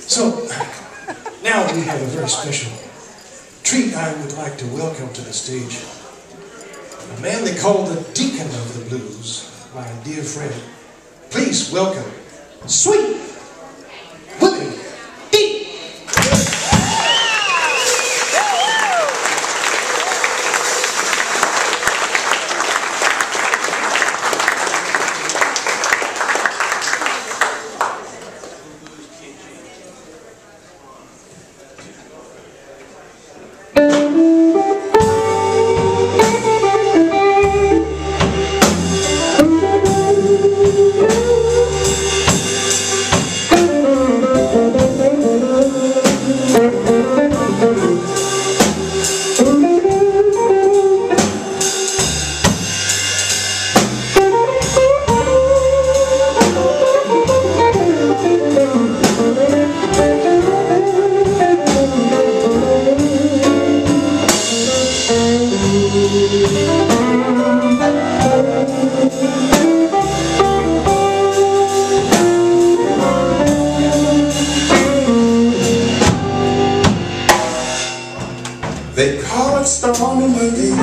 So, now we have a very special treat I would like to welcome to the stage. A man they call the Deacon of the Blues, my dear friend. Please welcome Sweet Willie D. They call it Stormy Monday.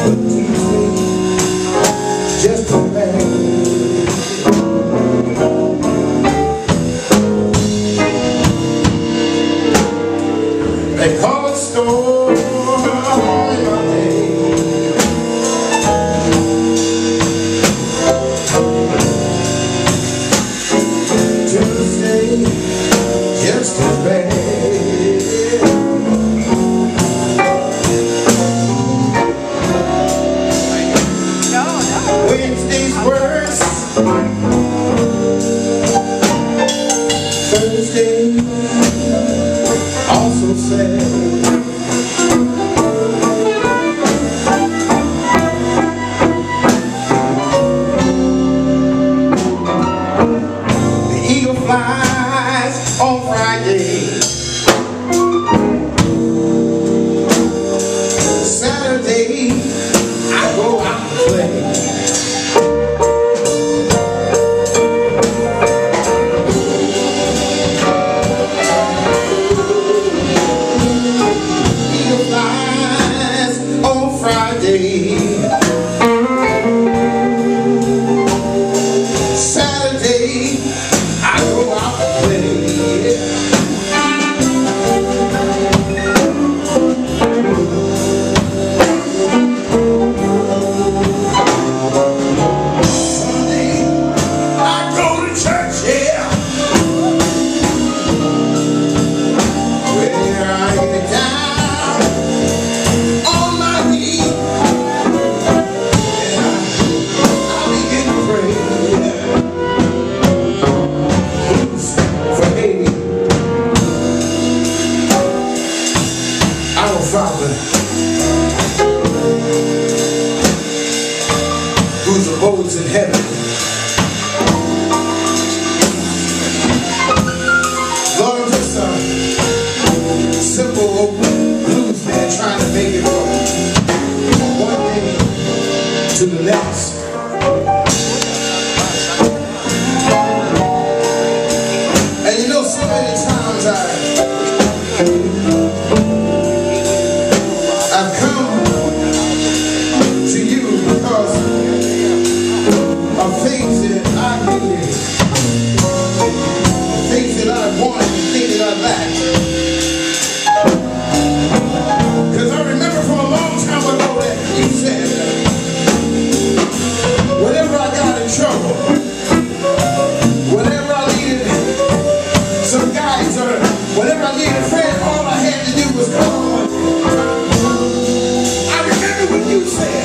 But to me, just a man. They call it Stormy Monday. Just as bad. No. Wednesday's worse. Thursday also sad. The eagle flies on Friday, Saturday, I go out and play. Eagle flies on Friday, Saturday, I go out and play. Who's abodes in heaven, Lord, just a simple old blues man trying to make it from one day to the next. And you know, so many times I've come to you because of things that I needed, the things that I wanted, the things that I lacked. Because I remember from a long time ago that you said, whenever I got in trouble, whenever I needed some guidance or whenever I needed a friend, all I had to do was call. I remember what you said.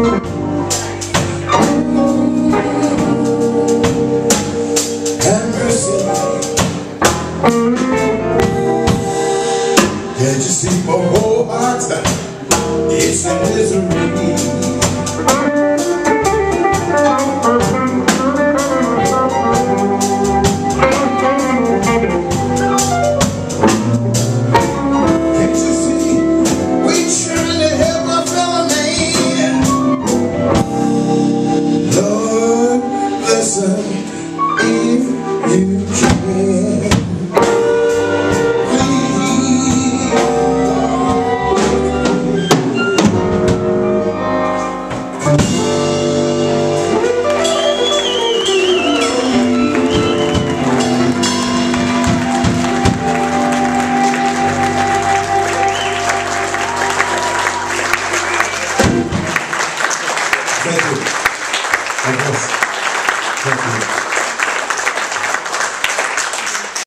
Can't you see my whole heart is in misery? Can't you see we trying to help our fellow man? Lord, listen if you can. Thank you. God bless. Thank you.